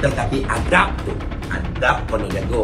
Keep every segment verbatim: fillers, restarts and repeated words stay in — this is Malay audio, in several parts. Tetapi adab tu, adab kena jaga.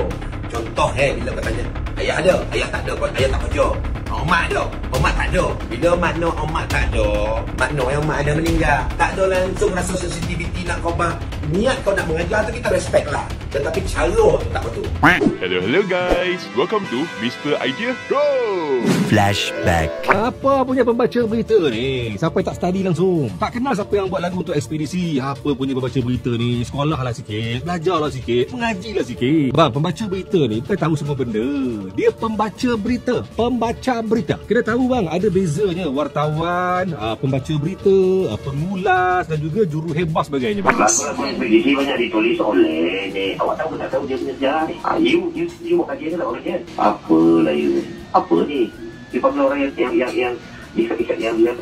Contoh eh, bila kau tanya, ayah ada, ayah tak ada, ayah tak kerja. Omak ada, omak tak ada. Bila makna omak tak ada, makna yang omak ada meninggal. Tak ada langsung rasa sensitivity nak khobah. Niat kau nak mengajar tu kita respect lah. Tetapi cara tu tak betul. Hello, hello guys. Welcome to Mister Idea Road. Flashback. Apa punya pembaca berita ni? Siapa yang tak study langsung? Tak kenal siapa yang buat lagu untuk ekspedisi. Apa punya pembaca berita ni? Sekolah lah sikit, belajar lah sikit, mengaji lah sikit. Bang, pembaca berita ni bukan tahu semua benda. Dia pembaca berita. Pembaca berita. Kena tahu bang, ada bezanya wartawan, uh, pembaca berita, uh, pengulas dan juga juruhebah sebagainya. Bang, ekspedisi banyak ditulis oleh ni. Awak tahu tak tahu dia punya sejarah ni? Ah, you, you, you buat kajian lah orang dia. Apalah you? Apa ni? Dia panggil orang yang yang yang yang ikat-ikat yang yang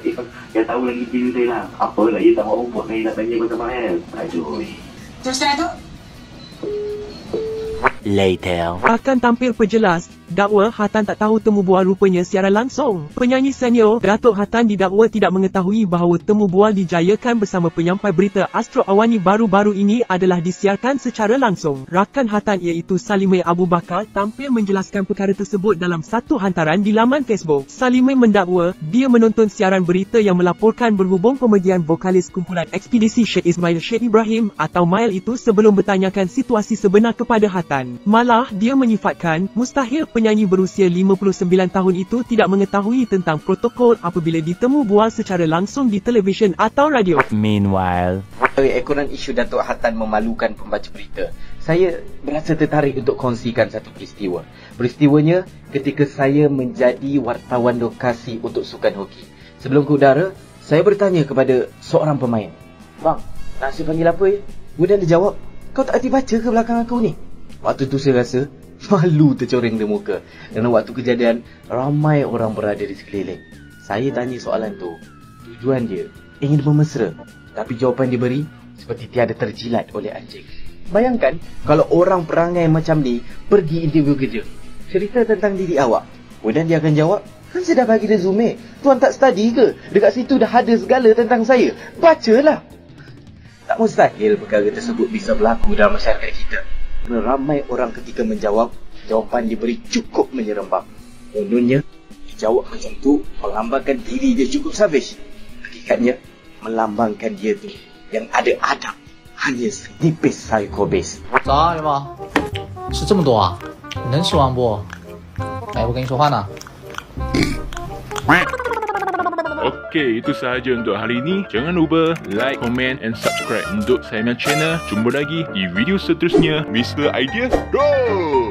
yang tahu lagi diri dia lah. Apalah you tak mahu buat ni nak tanya macam mana? Aduh. Terus terang tu? Later. Akan tampil perjelas, dakwa Hattan tak tahu temu bual rupanya secara langsung. Penyanyi senior Dato' Hattan didakwa tidak mengetahui bahawa temu bual dijayakan bersama penyampai berita Astro Awani baru-baru ini adalah disiarkan secara langsung. Rakan Hattan iaitu Salim Abu Bakar tampil menjelaskan perkara tersebut dalam satu hantaran di laman Facebook. Salim mendakwa dia menonton siaran berita yang melaporkan berhubung pemedian vokalis kumpulan ekspedisi Sheikh Ismail Sheikh Ibrahim atau Mail itu sebelum bertanyakan situasi sebenar kepada Hattan. Malah, dia menyifatkan, mustahil penyanyi berusia lima puluh sembilan tahun itu tidak mengetahui tentang protokol apabila ditemu bual secara langsung di televisyen atau radio. Meanwhile, ekoran isu Dato' Hattan memalukan pembaca berita. Saya berasa tertarik untuk kongsikan satu peristiwa. Peristiwanya ketika saya menjadi wartawan lokasi untuk sukan hoki. Sebelum ke udara, saya bertanya kepada seorang pemain, "Bang, nasi panggil apa ya?" Kemudian dia jawab, "Kau tak hati baca ke belakang aku ni?" Waktu tu saya rasa malu tercoreng di muka. Kerana waktu kejadian, ramai orang berada di sekeliling. Saya tanya soalan tu, tujuan dia ingin memesra. Tapi jawapan diberi seperti tiada terjilat oleh anjing. Bayangkan kalau orang perangai macam ni pergi interview kerja, cerita tentang diri awak, kemudian dia akan jawab, "Kan saya dah bagi resume. Tuan tak study ke? Dekat situ dah ada segala tentang saya. Bacalah." Tak mustahil perkara tersebut bisa berlaku dalam masyarakat kita. Ramai orang ketika menjawab, jawapan diberi cukup menyerempang. Kononnya, dijawab macam tu melambangkan diri dia cukup savage. Hakikatnya, melambangkan dia tu yang ada adab, hanya sedipis psikobis. Zah, ni mah? Shi zhe me duo ah? Ni nen shi wan bu? Eh, wo gen ni shuo hua na. Okey, itu sahaja untuk hari ini. Jangan lupa like, komen and subscribe untuk saya punya channel. Jumpa lagi di video seterusnya. Mister Idea Road!